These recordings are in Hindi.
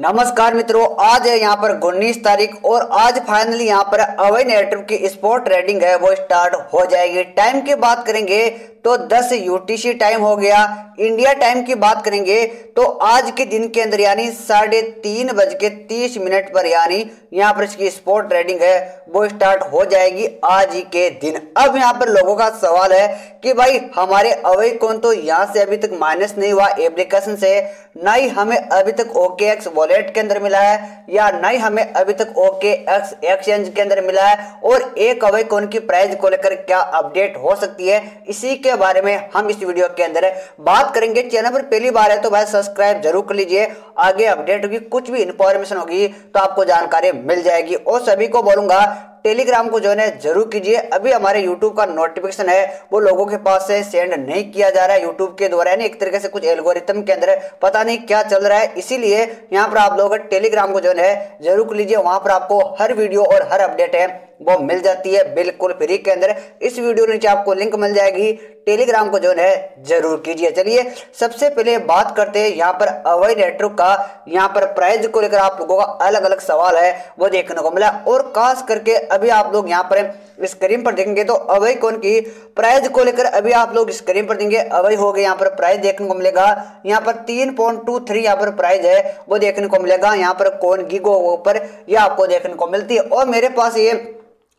नमस्कार मित्रों, आज है यहाँ पर 19 तारीख और आज फाइनली यहाँ पर अवैध नेटवर्क की स्पॉट ट्रेडिंग है वो स्टार्ट हो जाएगी। टाइम की बात करेंगे तो 10 यूटीसी टाइम हो गया। इंडिया टाइम की बात करेंगे तो आज के दिन के अंदर यानी 3:30 पर यानी यहाँ पर इसकी स्पॉट ट्रेडिंग है वो स्टार्ट हो जाएगी आज ही के दिन। अब यहाँ पर लोगों का सवाल है कि भाई हमारे अवैध कौन तो यहाँ से अभी तक माइनस नहीं हुआ एप्लीकेशन से, ना ही हमें अभी तक OKX वॉलेट के अंदर मिला है या ना ही हमें अभी तक OKX एक्सचेंज के अंदर मिला है, और एक अवैध कौन की प्राइस को लेकर क्या अपडेट हो सकती है इसी के बारे में हम इस वीडियो के अंदर बात करेंगे। चैनल पर पहली बार है तो भाई सब्सक्राइब जरूर कर लीजिए, आगे अपडेट होगी कुछ भी इंफॉर्मेशन होगी तो आपको जानकारी मिल जाएगी। और सभी को बोलूंगा टेलीग्राम को ज्वाइन जरूर कीजिए। अभी हमारे YouTube का नोटिफिकेशन है वो लोगों के पास से सेंड नहीं किया जा रहा है YouTube के द्वारा, यानी एक तरीके से कुछ एल्गोरिथम के अंदर पता नहीं क्या चल रहा है, इसीलिए यहाँ पर आप लोग टेलीग्राम को ज्वाइन जरूर कर लीजिए। वहाँ पर आपको हर वीडियो और हर अपडेट है वो मिल जाती है बिल्कुल फ्री के अंदर। इस वीडियो के नीचे आपको लिंक मिल जाएगी, टेलीग्राम को ज्वाइन जरूर कीजिए। चलिए सबसे पहले बात करते हैं यहाँ पर अवैध नेटवर्क का। यहाँ पर प्राइस को लेकर आप लोगों का अलग अलग सवाल है वो देखने को मिला, और खास करके अभी आप लोग यहाँ पर स्क्रीन पर देखेंगे तो अवैध कौन की प्राइस को लेकर अभी आप लोग स्क्रीन पर देंगे अवैध हो गए यहाँ पर प्राइस देखने को मिलेगा। यहाँ पर 3.23 यहाँ पर प्राइस है वो देखने को मिलेगा। यहाँ पर कौन गीगो पर यह आपको देखने को मिलती है, और मेरे पास ये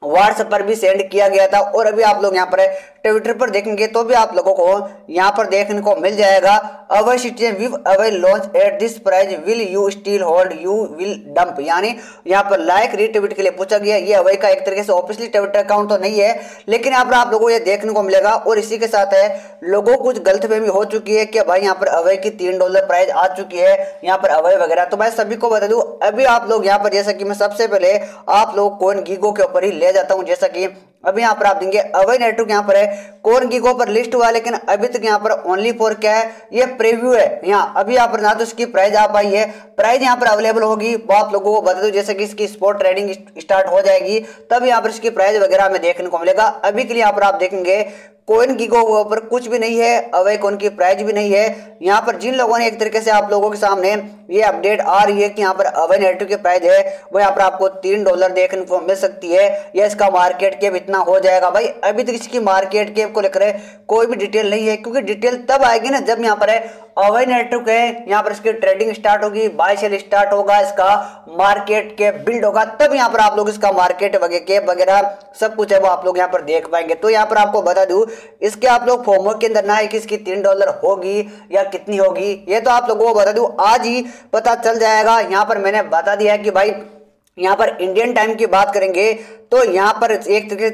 व्हाट्सएप पर भी सेंड किया गया था, और अभी आप लोग यहाँ पर ट्विटर पर देखेंगे तो भी आप लोगों को यहाँ पर देखने को मिल जाएगा। अवैध सिटीजन विव अवैध launch at this price will you still hold you will dump, यानी यहाँ पर लाइक रीट्वीट के लिए पूछा गया। ये अवैध का एक तरीके से ऑफिशियली ट्विटर अकाउंट तो नहीं है, लेकिन यहाँ पर आप लोगों को ये देखने को मिलेगा। और इसी के साथ है लोगों को कुछ गलतफहमी हो चुकी है कि भाई यहाँ पर अवैध की $3 प्राइज आ चुकी है यहाँ पर अवैध वगैरह। तो मैं सभी को बता दूँ अभी आप लोग यहाँ पर, जैसा कि मैं सबसे पहले आप लोग कौन गीगो के ऊपर ही ले जाता हूं, जैसा कि अभी यहाँ पर आप देंगे अवैध नेटवर्क यहाँ पर है कौन गीगो पर लिस्ट हुआ, लेकिन अभी तक यहाँ पर ओनली फॉर क्या है ये प्रीव्यू है। यहाँ अभी यहाँ पर ना तो इसकी प्राइस आ पाई है, प्राइस यहाँ पर अवेलेबल होगी वो आप लोगों को बता दो, जैसे कि इसकी स्पॉट ट्रेडिंग स्टार्ट हो जाएगी तब यहाँ पर इसकी प्राइस वगैरह हमें देखने को मिलेगा। अभी के लिए यहाँ पर आप देखेंगे कौन गीगो पर कुछ भी नहीं है, अवैध कौन की प्राइस भी नहीं है। यहाँ पर जिन लोगों ने एक तरीके से आप लोगों के सामने ये अपडेट आ रही है कि यहाँ पर अवैध नेटवर्क की प्राइस है वो यहाँ पर आपको $3 देखने को मिल सकती है, या इसका मार्केट कैप इतना हो जाएगा, भाई अभी तक इसकी मार्केट कैप को लेकर कोई भी डिटेल नहीं है, क्योंकि डिटेल तब आएगी ना जब यहाँ पर है अवैध नेटवर्क है यहाँ पर इसकी ट्रेडिंग स्टार्ट होगी, बाय सेल स्टार्ट होगा, इसका मार्केट कैप बिल्ड होगा, तब यहाँ पर आप लोग इसका मार्केट कैप वगैरह सब कुछ है वो आप लोग यहाँ पर देख पाएंगे। तो यहाँ पर आपको बता दूँ इसके आप लोग फॉर्मवर्क के अंदर ना है कि इसकी $3 होगी या कितनी होगी, ये तो आप लोगों को बता दूं आज ही पता चल जाएगा। यहां पर मैंने बता दिया है कि भाई यहाँ पर इंडियन टाइम की बात करेंगे तो यहाँ पर एक तरीके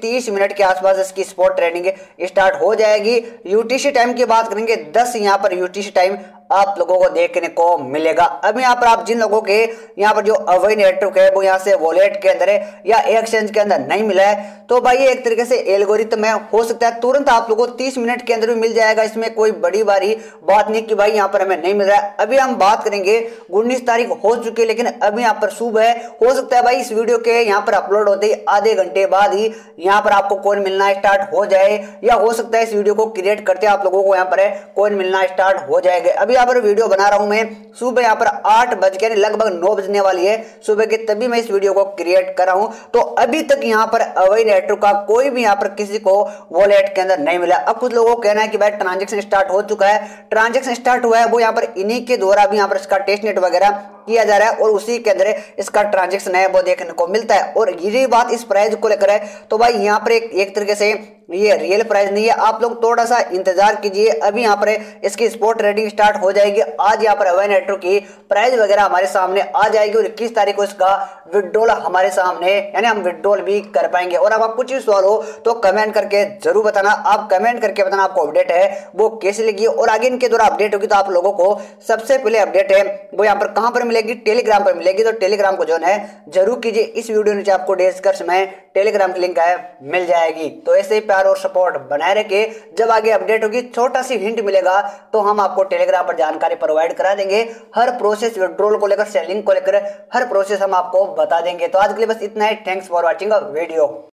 3:30 के आसपास इसकी स्पॉट ट्रेडिंग स्टार्ट हो जाएगी। यूटीसी टाइम की बात करेंगे 10 यहाँ पर यूटीसी टाइम आप लोगों को देखने को मिलेगा। अब यहाँ पर आप जिन लोगों के यहाँ पर जो अवैध नेटवर्क है वो यहाँ से वॉलेट के अंदर है या एक्सचेंज के अंदर नहीं मिला है, तो भाई ये एक तरीके से एल्गोरिथम है, हो सकता है तुरंत आप लोगों को 30 मिनट के अंदर भी मिल जाएगा। इसमें कोई बड़ी बारी बात नहीं कि भाई यहाँ पर हमें नहीं मिल रहा है। अभी हम बात करेंगे 19 तारीख हो चुकी है, लेकिन अभी यहाँ पर शुभ है, हो सकता है भाई इस वीडियो के यहाँ पर अपलोड होते ही आधे घंटे बाद ही यहाँ पर आपको कॉइन मिलना स्टार्ट हो जाए, या हो सकता है इस वीडियो को क्रिएट करते आप लोगों को यहाँ पर कॉइन मिलना स्टार्ट हो जाएगा। अभी यहाँ पर वीडियो बना रहा हूं मैं सुबह यहाँ पर 8 बज के लगभग 9 बजने वाली है सुबह के, तभी मैं इस वीडियो को क्रिएट कर रहा हूं। तो अभी तक यहाँ पर अवैध नेटवर्क का कोई भी यहाँ पर किसी को वॉलेट के अंदर नहीं मिला। अब कुछ लोगों को कहना है कि भाई ट्रांजेक्शन स्टार्ट हो चुका है, ट्रांजेक्शन स्टार्ट हुआ है वो यहाँ पर इन्हीं के द्वारा भी यहाँ पर इसका टेस्ट नेट वगैरह किया जा रहा है, और उसी के अंदर इसका ट्रांजेक्शन है वो देखने को मिलता है। और ये बात इस प्राइस को लेकर है तो भाई यहाँ पर एक तरीके से ये रियल प्राइस नहीं है, आप लोग थोड़ा सा इंतजार कीजिए। अभी यहाँ पर इसकी स्पॉट ट्रेडिंग स्टार्ट हो जाएगी आज, यहाँ पर अवैध नेटवर्क की प्राइस वगैरह हमारे सामने आ जाएगी, और 21 तारीख को इसका विड्रॉल हमारे सामने यानी हम विड्रॉल भी कर पाएंगे। और अब आप कुछ भी सवाल हो तो कमेंट करके जरूर बताना, आप कमेंट करके बताना आपको अपडेट है वो कैसे लगी, और आगे इनके द्वारा अपडेट होगी तो आप लोगों को सबसे पहले अपडेट है वो यहाँ पर कहाँ पर मिलेगी, टेलीग्राम पर मिलेगी, तो टेलीग्राम को ज्वाइन जरूर कीजिए। इस वीडियो नीचे आपको डिस्क्रिप्शन में टेलीग्राम की लिंक है मिल जाएगी। तो ऐसे ही प्यार और सपोर्ट बनाए रखिए, जब आगे अपडेट होगी छोटा सी हिंट मिलेगा तो हम आपको टेलीग्राम पर जानकारी प्रोवाइड करा देंगे, हर प्रोसेस विड्रॉल को लेकर सेलिंग को लेकर हर प्रोसेस हम आपको बता देंगे। तो आज के लिए बस इतना ही, थैंक्स फॉर वॉचिंग वीडियो।